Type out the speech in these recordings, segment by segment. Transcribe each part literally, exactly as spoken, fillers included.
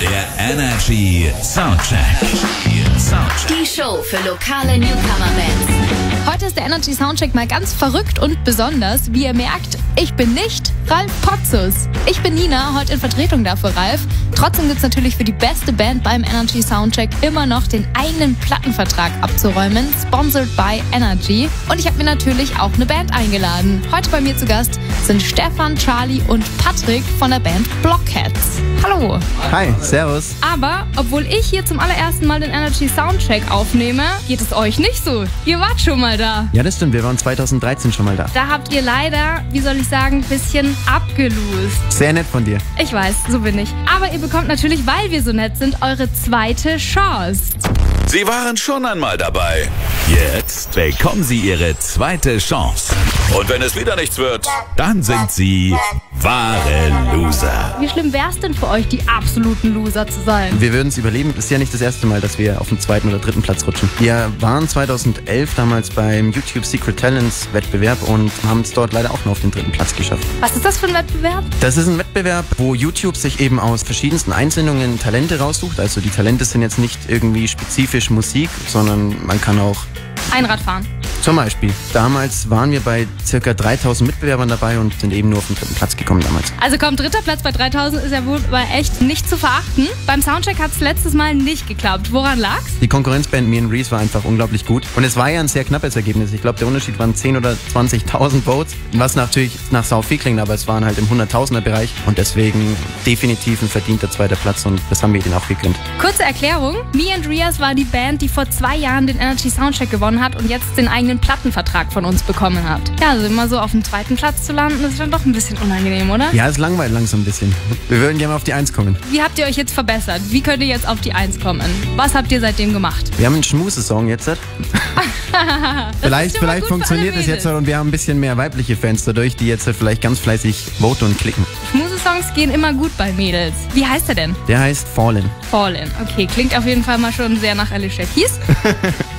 Der Energy Soundcheck. Die Show für lokale Newcomer-Bands. Heute ist der Energy Soundcheck mal ganz verrückt und besonders. Wie ihr merkt, ich bin nicht Ralf Potzus. Ich bin Nina, heute in Vertretung dafür Ralf. Trotzdem gibt es natürlich für die beste Band beim Energy Soundcheck immer noch den eigenen Plattenvertrag abzuräumen. Sponsored by Energy. Und ich habe mir natürlich auch eine Band eingeladen. Heute bei mir zu Gast sind Stefan, Charlie und Patrick von der Band Blockheads. Hallo. Hi, servus. Aber obwohl ich hier zum allerersten Mal den Energy Soundcheck aufnehme, geht es euch nicht so. Ihr wart schon mal da. Ja, das stimmt. Wir waren zweitausenddreizehn schon mal da. Da habt ihr leider, wie soll ich sagen, ein bisschen abgeloost. Sehr nett von dir. Ich weiß, so bin ich. Aber ihr bekommt natürlich, weil wir so nett sind, eure zweite Chance. Sie waren schon einmal dabei. Jetzt bekommen Sie Ihre zweite Chance. Und wenn es wieder nichts wird, dann sind Sie wahre Loser. Wie schlimm wäre es denn für euch, die absoluten Loser zu sein? Wir würden es überleben. Das ist ja nicht das erste Mal, dass wir auf den zweiten oder dritten Platz rutschen. Wir waren zweitausendelf damals beim YouTube Secret Talents Wettbewerb und haben es dort leider auch nur auf den dritten Platz geschafft. Was ist das für ein Wettbewerb? Das ist ein Wettbewerb, wo YouTube sich eben aus verschiedensten Einsendungen Talente raussucht. Also die Talente sind jetzt nicht irgendwie spezifisch Musik, sondern man kann auch Einrad fahren. Zum Beispiel. Damals waren wir bei ca. dreitausend Mitbewerbern dabei und sind eben nur auf den dritten Platz gekommen damals. Also komm, dritter Platz bei dreitausend ist ja wohl echt nicht zu verachten. Beim Soundcheck hat es letztes Mal nicht geklappt. Woran lag's? Die Konkurrenzband Me and Reas war einfach unglaublich gut. Und es war ja ein sehr knappes Ergebnis. Ich glaube, der Unterschied waren zehntausend oder zwanzigtausend Votes, was natürlich nach sau viel klingt, aber es waren halt im hunderttausender-Bereich und deswegen definitiv ein verdienter zweiter Platz und das haben wir ihnen auch gegönnt. Kurze Erklärung. Me and Reas war die Band, die vor zwei Jahren den Energy Soundcheck gewonnen hat und jetzt den eigenen Plattenvertrag von uns bekommen hat. Ja, also immer so auf dem zweiten Platz zu landen, ist dann doch ein bisschen unangenehm, oder? Ja, es langweilt langsam ein bisschen. Wir würden gerne auf die Eins kommen. Wie habt ihr euch jetzt verbessert? Wie könnt ihr jetzt auf die Eins kommen? Was habt ihr seitdem gemacht? Wir haben einen Schmuse-Song jetzt. vielleicht vielleicht funktioniert es jetzt und wir haben ein bisschen mehr weibliche Fans dadurch, die jetzt vielleicht ganz fleißig voten und klicken. Schmuse-Songs gehen immer gut bei Mädels. Wie heißt er denn? Der heißt Fallen. Fallen, okay. Klingt auf jeden Fall mal schon sehr nach Alicia Keys.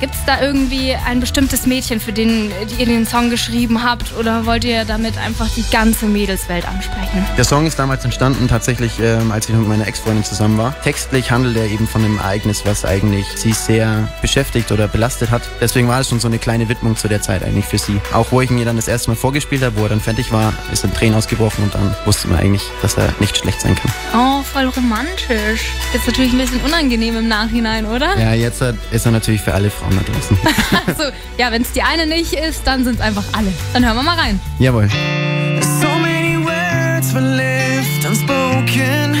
Gibt es da irgendwie ein bestimmtes Mädchen, für den ihr den Song geschrieben habt oder wollt ihr damit einfach die ganze Mädelswelt ansprechen? Der Song ist damals entstanden, tatsächlich, ähm, als ich mit meiner Ex-Freundin zusammen war. Textlich handelt er eben von einem Ereignis, was eigentlich sie sehr beschäftigt oder belastet hat. Deswegen war es schon so eine kleine Widmung zu der Zeit eigentlich für sie. Auch wo ich mir dann das erste Mal vorgespielt habe, wo er dann fertig war, ist ein Tränen ausgebrochen und dann wusste man eigentlich, dass er nicht schlecht sein kann. Oh, voll romantisch. Jetzt natürlich ein bisschen unangenehm im Nachhinein, oder? Ja, jetzt ist er natürlich für alle Frauen. So, ja, wenn es die eine nicht ist, dann sind es einfach alle. Dann hören wir mal rein. Jawohl. So many words were left unspoken.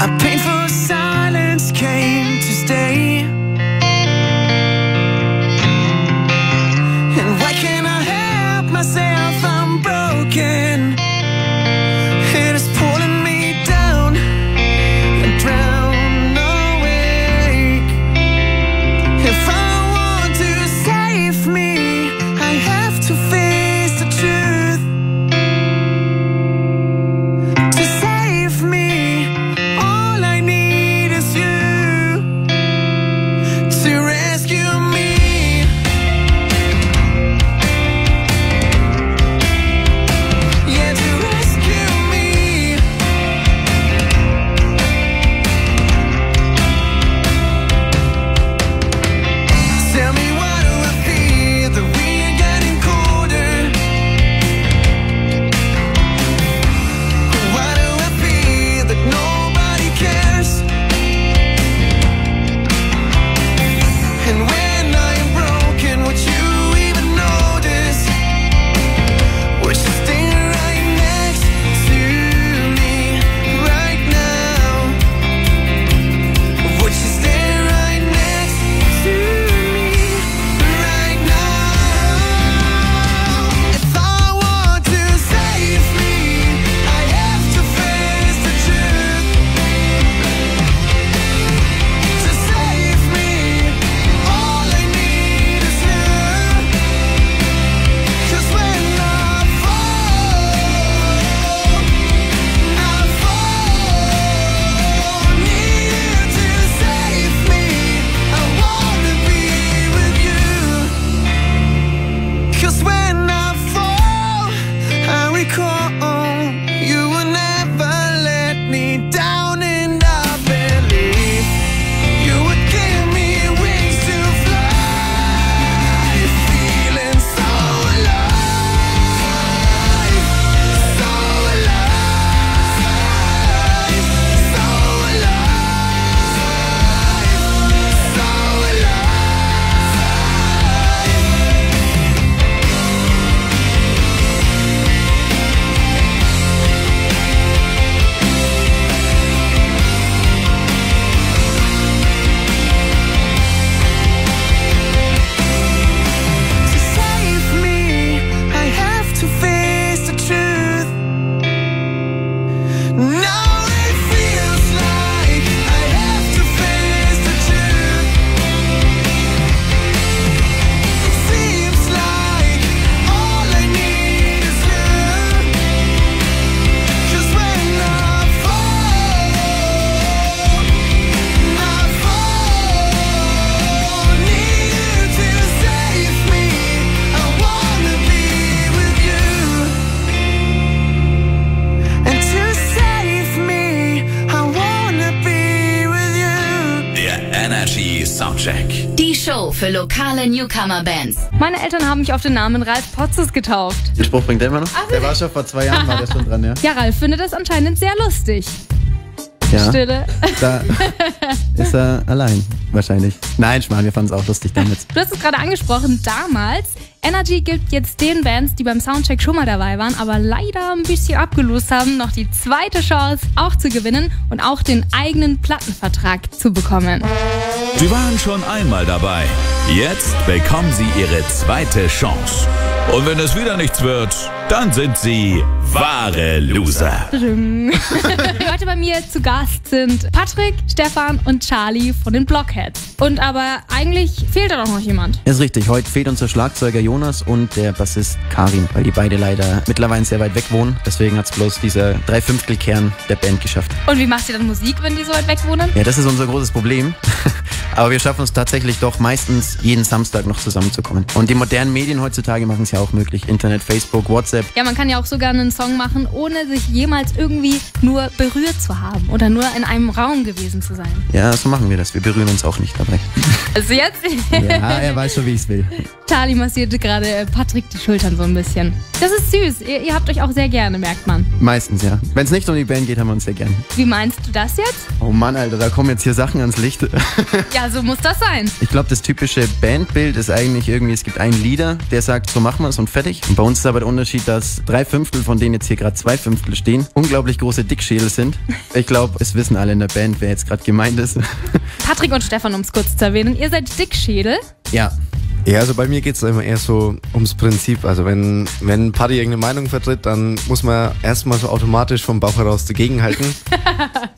A painful silence came to stay. And why can't I help myself? I'm broken. It is pulling me down and drown. If I want to save me, I für lokale Newcomer-Bands. Meine Eltern haben mich auf den Namen Ralf Potzus getauft. Den Spruch bringt der immer noch? Ach, der war schon vor zwei Jahren war der schon dran, ja. Ja, Ralf findet das anscheinend sehr lustig. Ja, Stille. Da ist er allein, wahrscheinlich. Nein, Schmarrn, wir fanden es auch lustig damit. Du hast es gerade angesprochen, damals. Energy gibt jetzt den Bands, die beim Soundcheck schon mal dabei waren, aber leider ein bisschen abgelost haben, noch die zweite Chance auch zu gewinnen und auch den eigenen Plattenvertrag zu bekommen. Sie waren schon einmal dabei. Jetzt bekommen sie ihre zweite Chance. Und wenn es wieder nichts wird, dann sind sie wahre Loser. Heute bei mir zu Gast sind Patrick, Stefan und Charlie von den Blockheads. Und aber eigentlich fehlt da doch noch jemand. Ist richtig, heute fehlt unser Schlagzeuger Jonas und der Bassist Karim, weil die beide leider mittlerweile sehr weit weg wohnen. Deswegen hat es bloß dieser Dreiviertelkern der Band geschafft. Und wie macht ihr dann Musik, wenn die so weit weg wohnen? Ja, das ist unser großes Problem. Aber wir schaffen es tatsächlich doch meistens jeden Samstag noch zusammenzukommen. Und die modernen Medien heutzutage machen es ja auch möglich. Internet, Facebook, WhatsApp. Ja, man kann ja auch sogar einen Song machen, ohne sich jemals irgendwie nur berührt zu haben oder nur in einem Raum gewesen zu sein. Ja, so machen wir das. Wir berühren uns auch nicht dabei. Also jetzt? Ja, er weiß schon, wie ich es will. Charlie massierte gerade Patrick die Schultern so ein bisschen. Das ist süß. Ihr, ihr habt euch auch sehr gerne, merkt man. Meistens, ja. Wenn es nicht um die Band geht, haben wir uns sehr gerne. Wie meinst du das jetzt? Oh Mann, Alter, da kommen jetzt hier Sachen ans Licht. Ja, so muss das sein. Ich glaube, das typische Bandbild ist eigentlich irgendwie, es gibt einen Leader, der sagt, so machen wir es und fertig. Und bei uns ist aber der Unterschied, dass drei Fünftel, von denen jetzt hier gerade zwei Fünftel stehen, unglaublich große Dickschädel sind. Ich glaube, es wissen alle in der Band, wer jetzt gerade gemeint ist. Patrick und Stefan, um es kurz zu erwähnen, ihr seid Dickschädel? Ja. Ja, also bei mir geht es immer eher so ums Prinzip. Also wenn, wenn Paddy irgendeine Meinung vertritt, dann muss man erstmal so automatisch vom Bauch heraus dagegenhalten.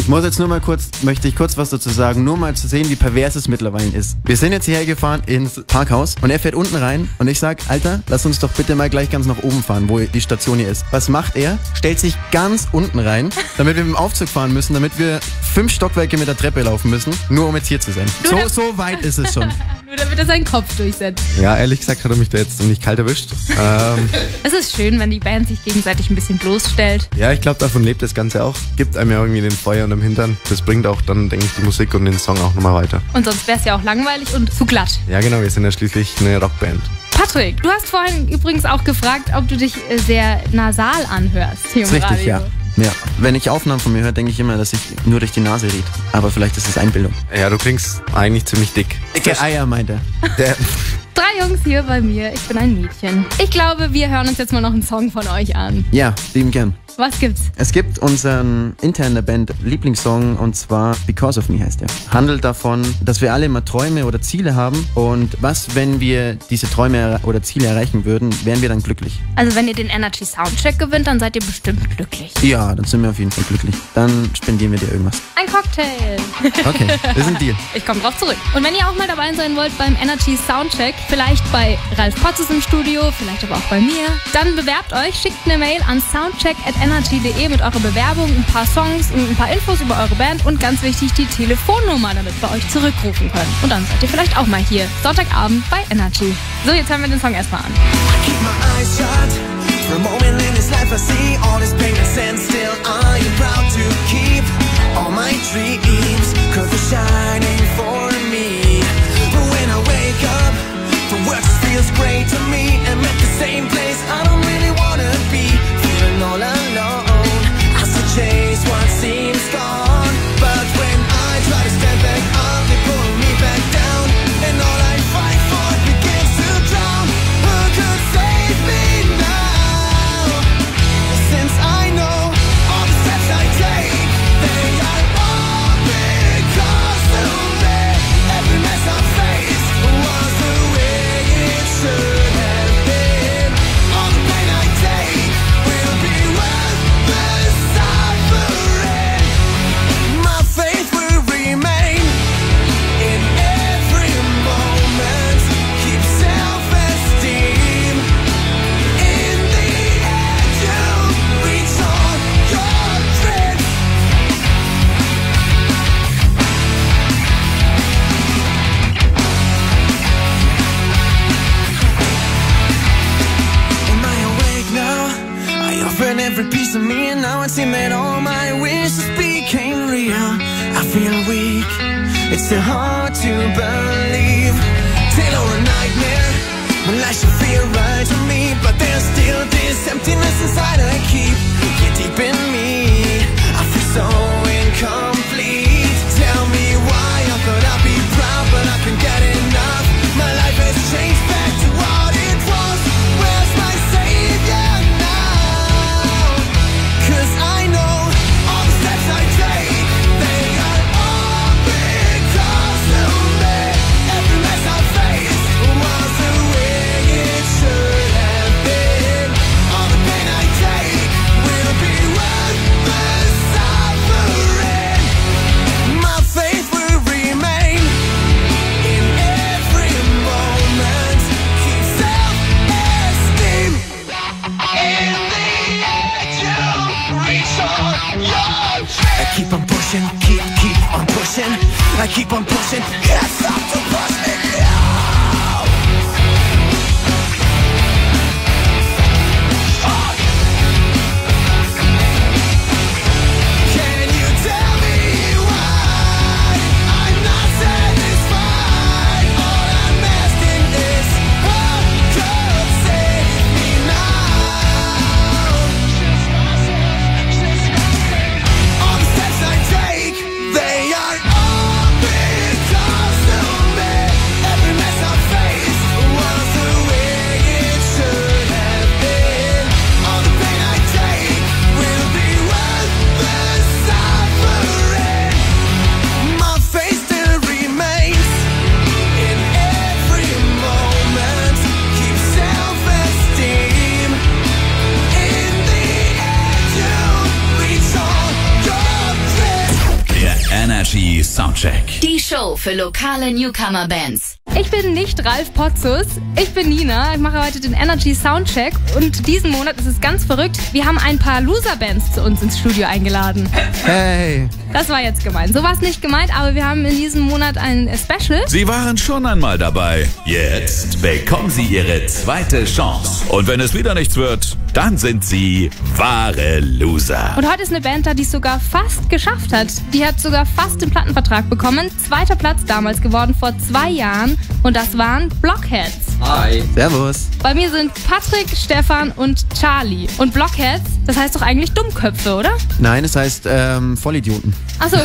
Ich muss jetzt nur mal kurz, möchte ich kurz was dazu sagen, nur mal zu sehen, wie pervers es mittlerweile ist. Wir sind jetzt hierher gefahren ins Parkhaus und er fährt unten rein und ich sag, Alter, lass uns doch bitte mal gleich ganz nach oben fahren, wo die Station hier ist. Was macht er? Stellt sich ganz unten rein, damit wir mit dem Aufzug fahren müssen, damit wir fünf Stockwerke mit der Treppe laufen müssen, nur um jetzt hier zu sein. So, so weit ist es schon. Nur damit er seinen Kopf durchsetzt. Ja, ehrlich gesagt hat er mich da jetzt ziemlich kalt erwischt. Ähm, es ist schön, wenn die Band sich gegenseitig ein bisschen bloßstellt. Ja, ich glaube, davon lebt das Ganze auch. Gibt einem ja irgendwie den Feuer unterm Hintern. Das bringt auch dann, denke ich, die Musik und den Song auch nochmal weiter. Und sonst wäre es ja auch langweilig und zu glatt. Ja, genau. Wir sind ja schließlich eine Rockband. Patrick, du hast vorhin übrigens auch gefragt, ob du dich sehr nasal anhörst hier im Radio. Richtig, ja. Ja, wenn ich Aufnahmen von mir höre, denke ich immer, dass ich nur durch die Nase rede. Aber vielleicht ist es Einbildung. Ja, du klingst eigentlich ziemlich dick. Dicke Eier, meint er. Drei Jungs hier bei mir, ich bin ein Mädchen. Ich glaube, wir hören uns jetzt mal noch einen Song von euch an. Ja, lieben gern. Was gibt's? Es gibt unseren internen Band-Lieblingssong und zwar Because of Me heißt er. Handelt davon, dass wir alle immer Träume oder Ziele haben und was, wenn wir diese Träume oder Ziele erreichen würden, wären wir dann glücklich. Also wenn ihr den Energy Soundcheck gewinnt, dann seid ihr bestimmt glücklich. Ja, dann sind wir auf jeden Fall glücklich. Dann spendieren wir dir irgendwas. Ein Cocktail. Okay, das sind die. Ich komme drauf zurück. Und wenn ihr auch mal dabei sein wollt beim Energy Soundcheck, vielleicht bei Ralf Potzus im Studio, vielleicht aber auch bei mir, dann bewerbt euch, schickt eine Mail an soundcheck at energy punkt de energy punkt de mit eurer Bewerbung, ein paar Songs und ein paar Infos über eure Band und ganz wichtig die Telefonnummer, damit wir euch zurückrufen können. Und dann seid ihr vielleicht auch mal hier, Sonntagabend bei Energy. So, jetzt hören wir den Song erstmal an. Every piece of me, and now it seems that all my wishes became real. I feel weak, it's so hard to believe. life should feel right to me, but there's still this emptiness inside I keep here deep in me. I feel so incomplete. Tell me why. I thought I'd be proud, but I can get enough. My life has changed back to what it was. Where's my savior now? Cause I know all the steps I take, they are all because of me. Every mess I faced was the way it should have been. All the pain I take will be worth the suffering. My faith will remain in every moment. Keep self-esteem in the end. You reach on your dream. I keep on pushing, keep, keep on pushing. I keep on pushing. Can't stop to push me now. Can you tell me why I'm not satisfied? All I'm asking is, what could save me now? All the steps I take, they are all because of me. Every mess I faced was the way it should have been. All the pain I take will be worth the suffering. My faith still remains in every moment. Keep self-esteem. In the end, you reach all your dreams. Der Energy Soundcheck. Die Show für lokale Newcomer-Bands. Ich bin nicht Ralf Potzus, ich bin Nina. Ich mache heute den Energy Soundcheck und diesen Monat ist es ganz verrückt. Wir haben ein paar Loser-Bands zu uns ins Studio eingeladen. Hey, Das war jetzt gemeint. So war es nicht gemeint, aber wir haben in diesem Monat ein Special. Sie waren schon einmal dabei. Jetzt bekommen Sie Ihre zweite Chance. Und wenn es wieder nichts wird, dann sind Sie wahre Loser. Und heute ist eine Band da, die es sogar fast geschafft hat. Die hat sogar fast den Plattenvertrag bekommen. Zweiter Platz damals geworden, vor zwei Jahren. Und das waren Blockheads. Hi. Servus. Bei mir sind Patrick, Stefan und Charlie. Und Blockheads, das heißt doch eigentlich Dummköpfe, oder? Nein, es heißt ähm, Vollidioten. Achso.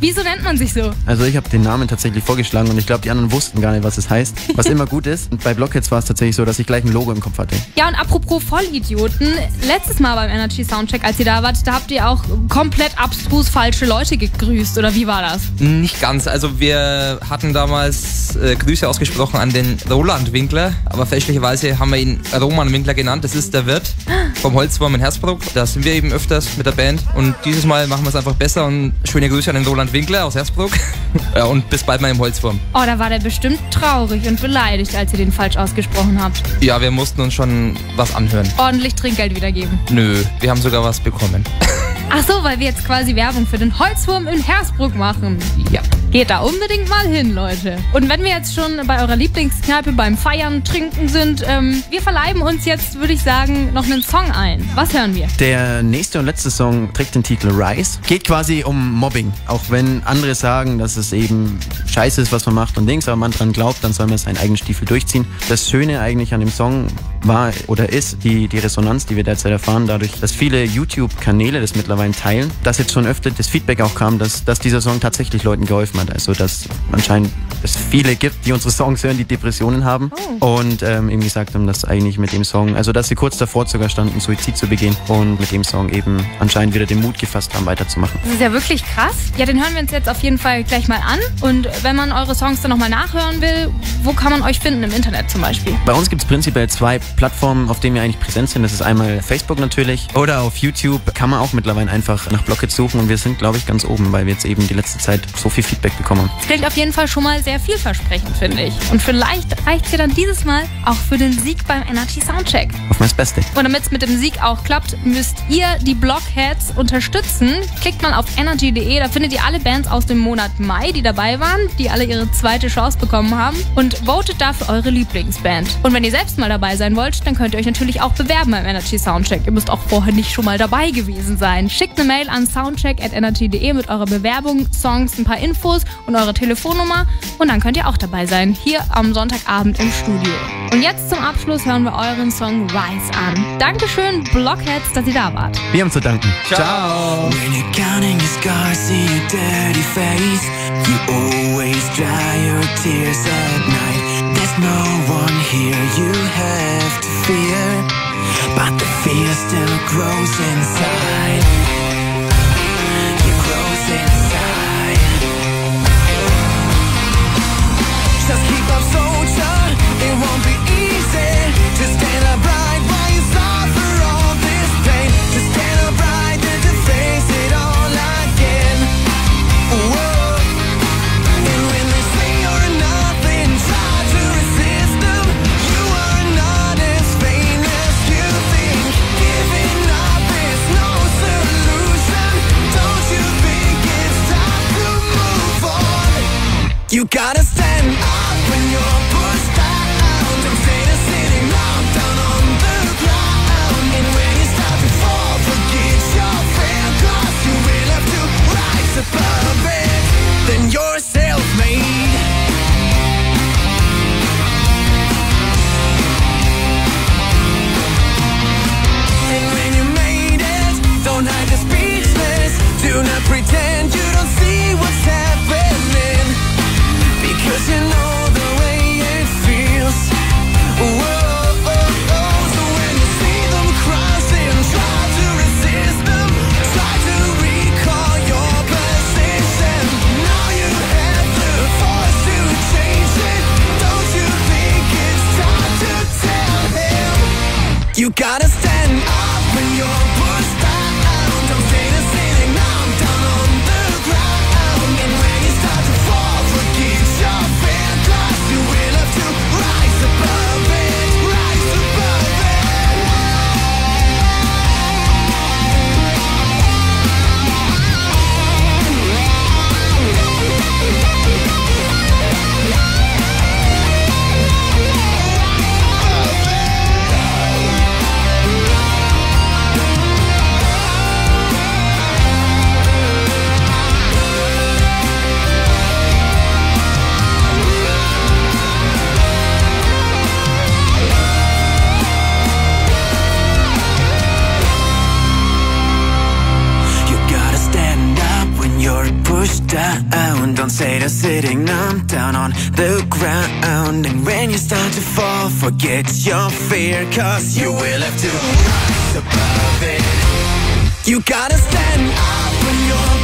Wieso nennt man sich so? Also ich habe den Namen tatsächlich vorgeschlagen und ich glaube, die anderen wussten gar nicht, was es heißt. Was immer gut ist. Und bei Blockheads war es tatsächlich so, dass ich gleich ein Logo im Kopf hatte. Ja, und apropos Vollidioten. Letztes Mal beim Energy Soundcheck, als ihr da wart, da habt ihr auch komplett abstrus falsche Leute gegrüßt. Oder wie war das? Nicht ganz. Also wir hatten damals äh, Grüße ausgesprochen an den Roland Winkler. Aber fälschlicherweise haben wir ihn Roman Winkler genannt. Das ist der Wirt vom Holzwurm in Hersbruck. Da sind wir eben öfters mit der Band. Und dieses Mal machen wir es einfach besser. Und schöne Grüße an den Roland Winkler aus Hersbruck. Ja, und bis bald mal im Holzwurm. Oh, da war der bestimmt traurig und beleidigt, als ihr den falsch ausgesprochen habt. Ja, wir mussten uns schon was anhören. Ordentlich Trinkgeld wiedergeben. Nö, wir haben sogar was bekommen. Ach so, weil wir jetzt quasi Werbung für den Holzwurm in Hersbruck machen. Ja. Geht da unbedingt mal hin, Leute. Und wenn wir jetzt schon bei eurer Lieblingskneipe beim Feiern, Trinken sind, ähm, wir verleiben uns jetzt, würde ich sagen, noch einen Song ein. Was hören wir? Der nächste und letzte Song trägt den Titel Rise. Geht quasi um Mobbing. Auch wenn andere sagen, dass es eben scheiße ist, was man macht und Dings, aber man dran glaubt, dann soll man seinen eigenen Stiefel durchziehen. Das Schöne eigentlich an dem Song war oder ist die, die Resonanz, die wir derzeit erfahren, dadurch, dass viele YouTube-Kanäle das mittlerweile teilen, dass jetzt schon öfter das Feedback auch kam, dass, dass dieser Song tatsächlich Leuten geholfen hat. Also, dass anscheinend es viele gibt, die unsere Songs hören, die Depressionen haben. Oh. Und ähm, eben gesagt haben, dass eigentlich mit dem Song, also dass sie kurz davor sogar standen, Suizid zu begehen und mit dem Song eben anscheinend wieder den Mut gefasst haben, weiterzumachen. Das ist ja wirklich krass. Ja, den hören wir uns jetzt auf jeden Fall gleich mal an. Und wenn man eure Songs dann nochmal nachhören will, wo kann man euch finden im Internet zum Beispiel? Bei uns gibt es prinzipiell zwei Plattformen, auf denen wir eigentlich präsent sind. Das ist einmal Facebook natürlich oder auf YouTube kann man auch mittlerweile einfach nach Blockheads suchen und wir sind, glaube ich, ganz oben, weil wir jetzt eben die letzte Zeit so viel Feedback bekommen. Das klingt auf jeden Fall schon mal sehr vielversprechend, finde ich. Und vielleicht reicht es ja dann dieses Mal auch für den Sieg beim Energy Soundcheck. Auf meins Beste. Und damit es mit dem Sieg auch klappt, müsst ihr die Blockheads unterstützen. Klickt mal auf energy punkt de, da findet ihr alle Bands aus dem Monat Mai, die dabei waren, die alle ihre zweite Chance bekommen haben und votet da für eure Lieblingsband. Und wenn ihr selbst mal dabei sein wollt, dann könnt ihr euch natürlich auch bewerben beim Energy Soundcheck. Ihr müsst auch vorher nicht schon mal dabei gewesen sein. Schickt eine Mail an soundcheck at energy punkt de mit eurer Bewerbung, Songs, ein paar Infos und eure Telefonnummer und dann könnt ihr auch dabei sein, hier am Sonntagabend im Studio. Und jetzt zum Abschluss hören wir euren Song Rise an. Dankeschön, Blockheads, dass ihr da wart. Wir haben zu danken. Ciao. Ciao. When you're counting your scars, see your dirty face. You always dry your tears at night. There's no one here you have to fear, but the fear still grows inside. It grows inside. Just keep up, soldier. It won't be easy to stand up right while you suffer all this pain. To stand up right and to face it all again. Whoa. And when they say you're nothing, try to resist them. You are not as vain as you think. Giving up is no solution. Don't you think it's time to move on? You gotta stand up when you're pushed down. Above it, then you're self-made. And when you made it, don't hide your speechless. Do not pretend you don't see what's happening, because you know the way it feels. Whoa. You gotta stand up when you're pushed down. Don't stay there sitting down, down on the ground. And when you start to fall, forget your fear, 'cause you will have to rise above it, rise above down. Don't say they're sitting numb, down on the ground. And when you start to fall, forget your fear, 'cause you will have to rise above it. You gotta stand up when you're